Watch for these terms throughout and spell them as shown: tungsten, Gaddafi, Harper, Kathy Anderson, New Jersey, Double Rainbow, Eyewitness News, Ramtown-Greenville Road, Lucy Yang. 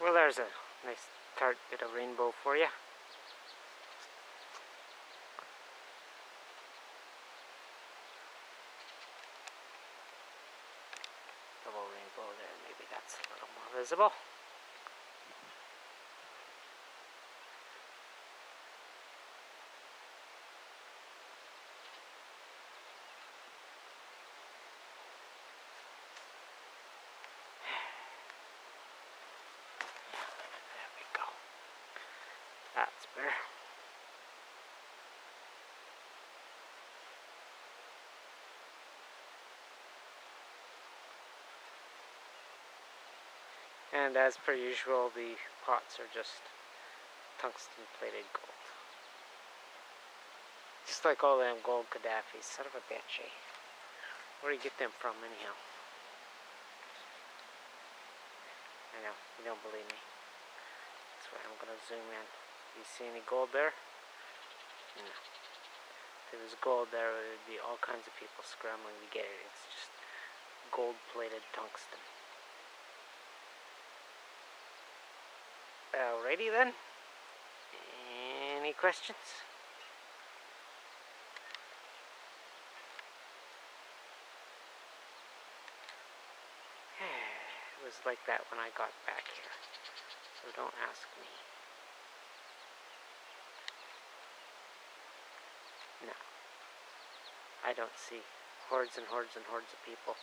Well, there's a nice tart bit of rainbow for you. Double rainbow there, maybe that's a little more visible. That's better. And as per usual, the pots are just tungsten plated gold. Just like all them gold Gaddafis, son of a bitch, eh? Where do you get them from anyhow? I know, you don't believe me. That's why I'm gonna zoom in. You see any gold there? No. If there was gold there, it would be all kinds of people scrambling to get it. It's just gold-plated tungsten. Alrighty then. Any questions? It was like that when I got back here, so don't ask me. No, I don't see hordes and hordes and hordes of people.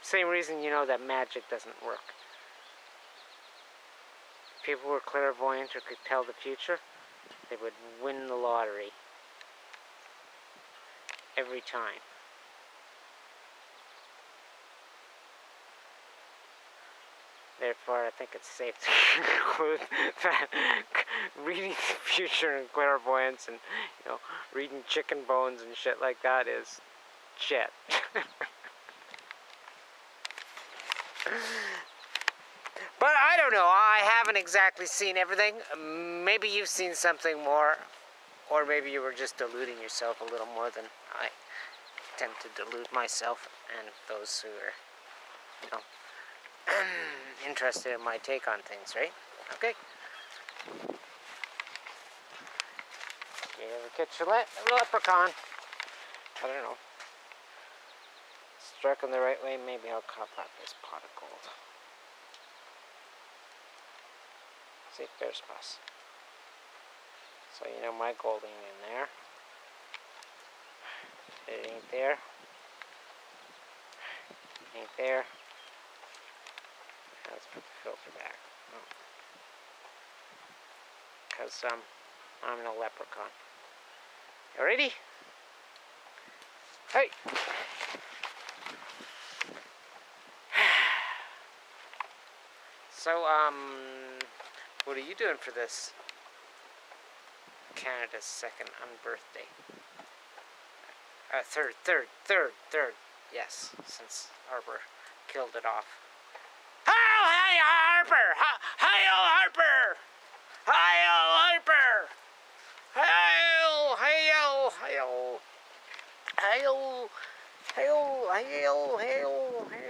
Same reason, you know, that magic doesn't work. If people were clairvoyant or could tell the future, they would win the lottery every time. Therefore, I think it's safe to conclude that reading the future and clairvoyance and, you know, reading chicken bones and shit like that is shit. But I don't know, I haven't exactly seen everything. Maybe you've seen something more, or maybe you were just deluding yourself a little more than I tend to delude myself and those who are, you know, interested in my take on things, right? Okay. You ever catch a leprechaun? I don't know. Struck in the right way, maybe I'll cop out this pot of gold. See, there's us. So you know my gold ain't in there. It ain't there. It ain't there. Let's put the filter back. Because I'm no leprechaun. You ready? Hey! So, what are you doing for this Canada's second unbirthday? Third. Yes, since Harper killed it off. Harper! Hi-yo, Harper! Hi-yo, Harper! Hi-yo, hi-yo, hi-yo. Hi-yo, hi-yo, hi-yo, hi-yo, hi-yo.